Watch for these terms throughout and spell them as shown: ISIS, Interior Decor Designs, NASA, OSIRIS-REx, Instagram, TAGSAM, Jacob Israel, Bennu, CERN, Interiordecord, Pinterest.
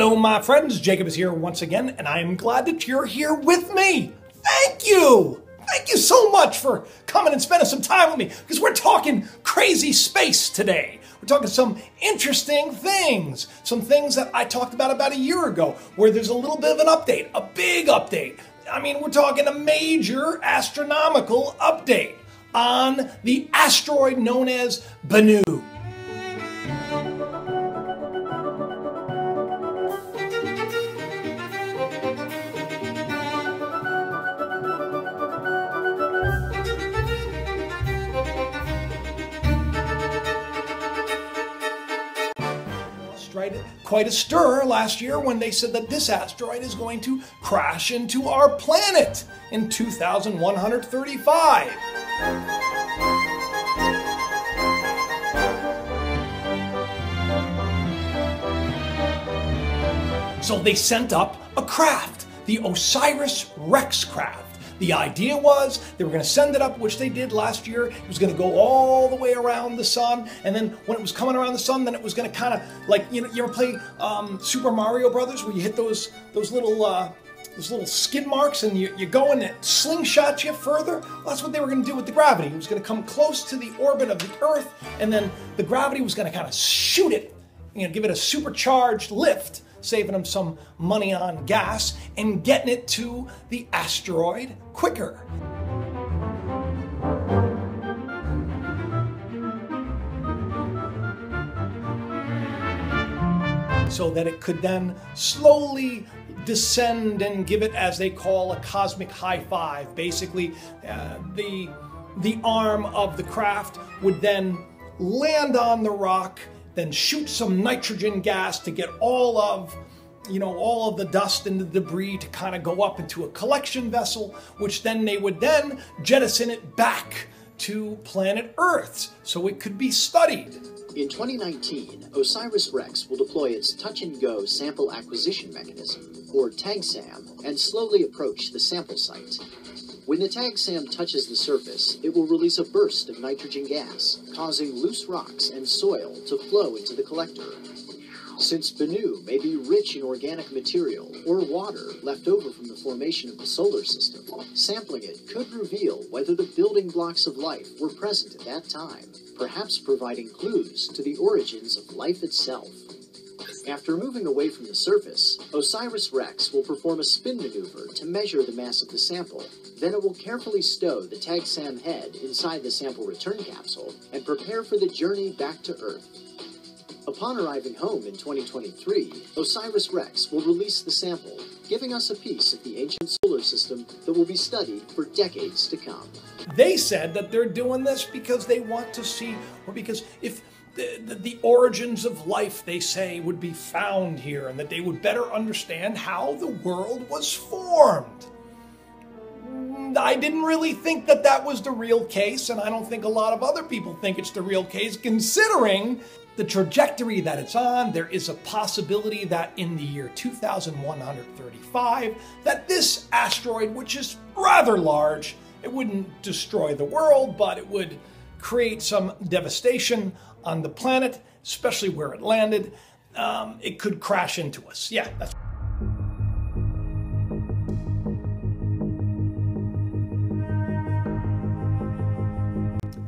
Hello, my friends. Jacob is here once again, and I am glad that you're here with me. Thank you. Thank you so much for coming and spending some time with me, because we're talking crazy space today. We're talking some interesting things, some things that I talked about a year ago, where there's a little bit of an update, a big update. I mean, we're talking a major astronomical update on the asteroid known as Bennu. Quite a stir last year when they said that this asteroid is going to crash into our planet in 2135. So they sent up a craft, the OSIRIS-REx craft. The idea was they were going to send it up, which they did last year. It was going to go all the way around the sun, and then when it was coming around the sun, then it was going to kind of, like, you know, you ever play Super Mario Brothers, where you hit those little skid marks, and you go and it slingshots you further? Well, that's what they were going to do with the gravity. It was going to come close to the orbit of the Earth, and then the gravity was going to kind of shoot it, you know, give it a supercharged lift, saving them some money on gas and getting it to the asteroid quicker. So that it could then slowly descend and give it, as they call, a cosmic high five. Basically, the arm of the craft would then land on the rock, then shoot some nitrogen gas to get all of the dust and the debris to kind of go up into a collection vessel, which then they would then jettison it back to planet Earth so it could be studied. In 2019, OSIRIS-REx will deploy its touch-and-go sample acquisition mechanism, or TAGSAM, and slowly approach the sample site. When the TAGSAM touches the surface, it will release a burst of nitrogen gas, causing loose rocks and soil to flow into the collector. Since Bennu may be rich in organic material or water left over from the formation of the solar system, sampling it could reveal whether the building blocks of life were present at that time, perhaps providing clues to the origins of life itself. After moving away from the surface, OSIRIS-REx will perform a spin maneuver to measure the mass of the sample. Then it will carefully stow the TAGSAM head inside the sample return capsule and prepare for the journey back to Earth. Upon arriving home in 2023, OSIRIS-REx will release the sample, giving us a piece of the ancient solar system that will be studied for decades to come. They said that they're doing this because they want to see, or because if the origins of life, they say, would be found here, and that they would better understand how the world was formed. I didn't really think that that was the real case, and I don't think a lot of other people think it's the real case, considering the trajectory that it's on. There is a possibility that in the year 2135, that this asteroid, which is rather large, it wouldn't destroy the world, but it would create some devastation on the planet, especially where it landed. It could crash into us. Yeah, that's right.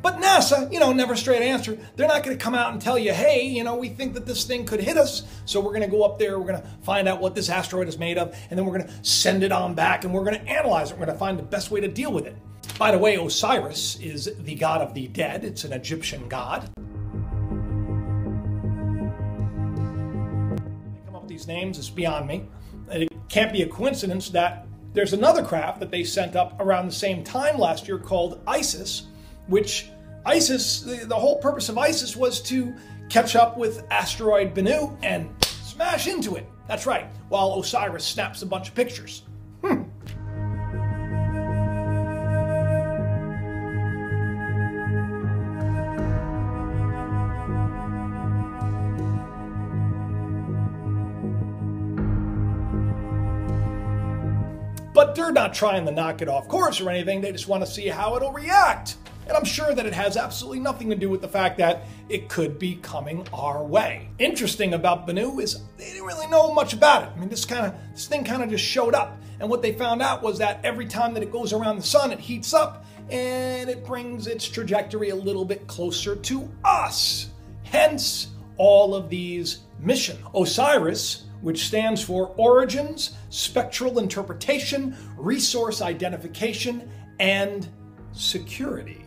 But NASA, you know, never straight answer. They're not going to come out and tell you, hey, you know, we think that this thing could hit us, so we're going to go up there, we're going to find out what this asteroid is made of, and then we're going to send it on back, and we're going to analyze it. We're going to find the best way to deal with it. By the way, Osiris is the god of the dead. It's an Egyptian god. They come up with these names, it's beyond me. It can't be a coincidence that there's another craft that they sent up around the same time last year called ISIS, which ISIS, the whole purpose of ISIS was to catch up with asteroid Bennu and smash into it. That's right, while Osiris snaps a bunch of pictures. But they're not trying to knock it off course or anything. They just want to see how it'll react. And I'm sure that it has absolutely nothing to do with the fact that it could be coming our way. Interesting about Bennu is they didn't really know much about it. I mean, this thing kind of just showed up. And what they found out was that every time that it goes around the sun, it heats up and it brings its trajectory a little bit closer to us. Hence, all of these missions. OSIRIS, which stands for Origins, Spectral Interpretation, Resource Identification, and Security.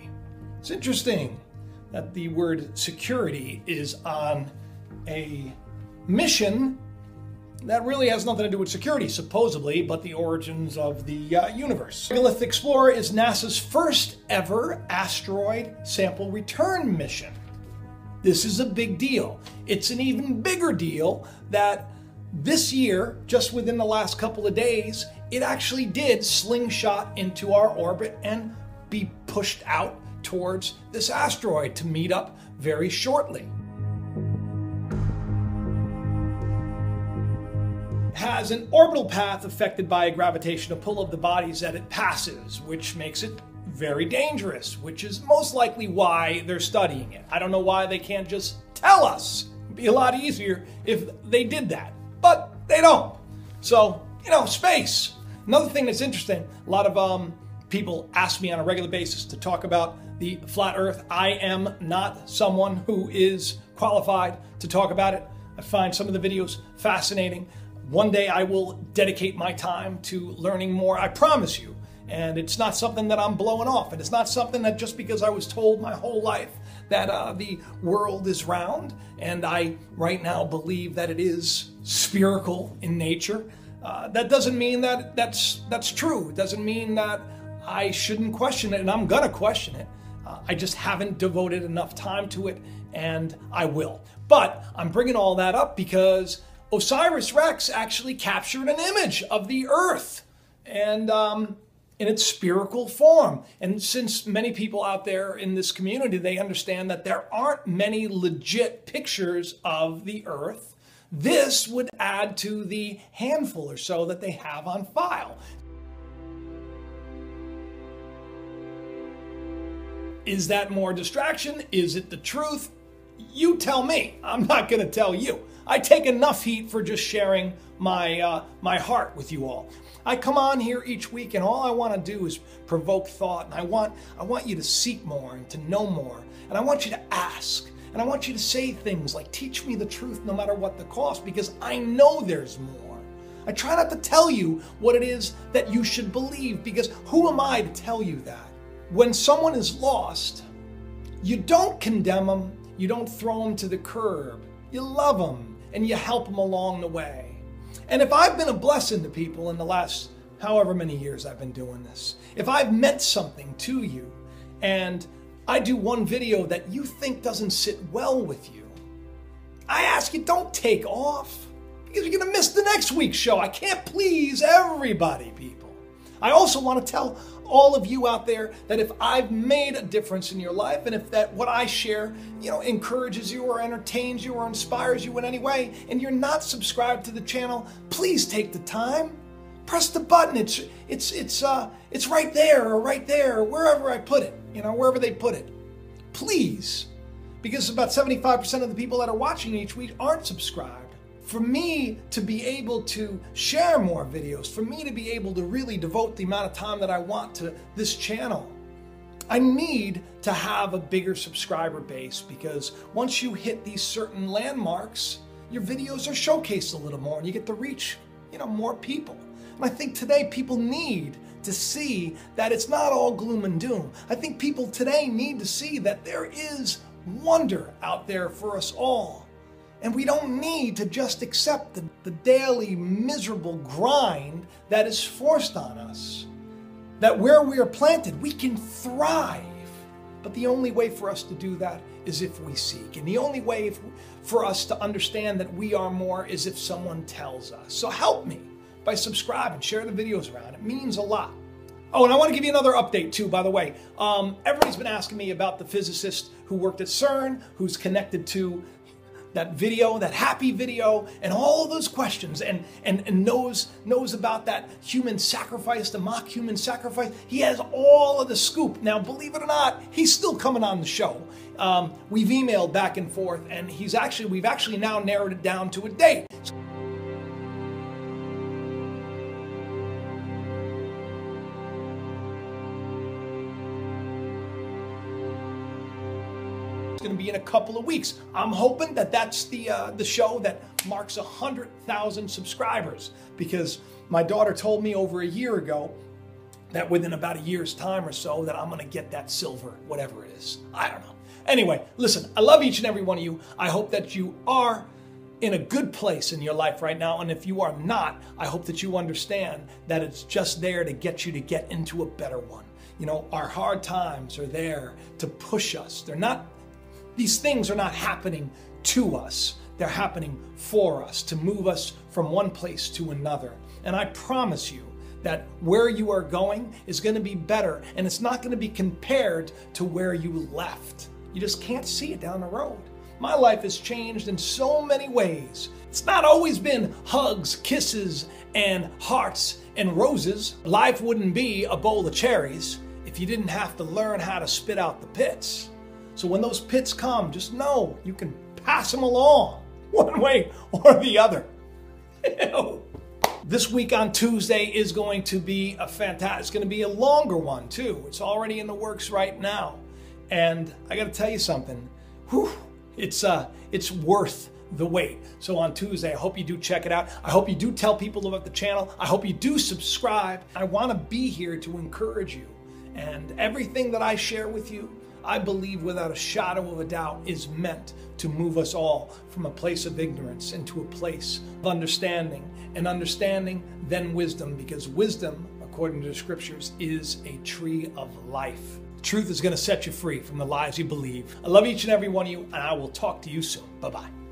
It's interesting that the word security is on a mission that really has nothing to do with security, supposedly, but the origins of the universe. Megalith Explorer is NASA's first ever asteroid sample return mission. This is a big deal. It's an even bigger deal that this year, just within the last couple of days, it actually did slingshot into our orbit and be pushed out towards this asteroid to meet up very shortly. Has an orbital path affected by a gravitational pull of the bodies that it passes, which makes it very dangerous, which is most likely why they're studying it. I don't know why they can't just tell us. It'd be a lot easier if they did that, but they don't. So, you know, space. Another thing that's interesting, a lot of people ask me on a regular basis to talk about the flat earth. I am not someone who is qualified to talk about it. I find some of the videos fascinating. One day I will dedicate my time to learning more, I promise you. And it's not something that I'm blowing off. And it's not something that just because I was told my whole life that the world is round, and I right now believe that it is spherical in nature, that doesn't mean that that's true. It doesn't mean that I shouldn't question it, and I'm gonna question it. I just haven't devoted enough time to it, and I will. But I'm bringing all that up because OSIRIS-REx actually captured an image of the Earth and in its spherical form. And since many people out there in this community, they understand that there aren't many legit pictures of the Earth, this would add to the handful or so that they have on file. Is that more distraction? Is it the truth? You tell me. I'm not going to tell you. I take enough heat for just sharing my my heart with you all. I come on here each week, and all I want to do is provoke thought, and I want you to seek more and to know more, and I want you to ask, and I want you to say things like, "Teach me the truth, no matter what the cost," because I know there's more. I try not to tell you what it is that you should believe, because who am I to tell you that? When someone is lost, you don't condemn them, you don't throw them to the curb, you love them, and you help them along the way. And if I've been a blessing to people in the last however many years I've been doing this, if I've meant something to you, and I do one video that you think doesn't sit well with you, I ask you, don't take off, because you're going to miss the next week's show. I can't please everybody, people. I also want to tell all of you out there that if I've made a difference in your life, and if that what I share, you know, encourages you or entertains you or inspires you in any way, and you're not subscribed to the channel, please take the time, press the button. It's right there or right there, or wherever I put it, you know, wherever they put it, please, because about 75% of the people that are watching each week aren't subscribed. For me to be able to share more videos, for me to be able to really devote the amount of time that I want to this channel, I need to have a bigger subscriber base, because once you hit these certain landmarks, your videos are showcased a little more and you get to reach, you know, more people. And I think today people need to see that it's not all gloom and doom. I think people today need to see that there is wonder out there for us all. And we don't need to just accept the daily miserable grind that is forced on us. That where we are planted, we can thrive. But the only way for us to do that is if we seek. And the only way for us to understand that we are more is if someone tells us. So help me by subscribing, share the videos around. It means a lot. Oh, and I want to give you another update too, by the way. Everybody's been asking me about the physicist who worked at CERN, who's connected to video, that happy video, and all those questions, and knows about that human sacrifice, the mock human sacrifice. He has all of the scoop. Now, believe it or not, he's still coming on the show. We've emailed back and forth, and we've actually now narrowed it down to a date. Going to be in a couple of weeks. I'm hoping that that's the show that marks 100,000 subscribers, because my daughter told me over a year ago that within about a year's time or so that I'm going to get that silver, whatever it is. I don't know. Anyway, listen, I love each and every one of you. I hope that you are in a good place in your life right now, and if you are not, I hope that you understand that it's just there to get you to get into a better one. You know, our hard times are there to push us. They're not. These things are not happening to us. They're happening for us, to move us from one place to another. And I promise you that where you are going is going to be better, and it's not going to be compared to where you left. You just can't see it down the road. My life has changed in so many ways. It's not always been hugs, kisses, and hearts and roses. Life wouldn't be a bowl of cherries if you didn't have to learn how to spit out the pits. So when those pits come, just know you can pass them along one way or the other. This week on Tuesday is going to be a fantastic, it's going to be a longer one too. It's already in the works right now. And I got to tell you something, whew, it's worth the wait. So on Tuesday, I hope you do check it out. I hope you do tell people about the channel. I hope you do subscribe. I want to be here to encourage you, and everything that I share with you, I believe without a shadow of a doubt is meant to move us all from a place of ignorance into a place of understanding, and understanding then wisdom, because wisdom, according to the scriptures, is a tree of life. Truth is going to set you free from the lies you believe. I love each and every one of you, and I will talk to you soon. Bye-bye.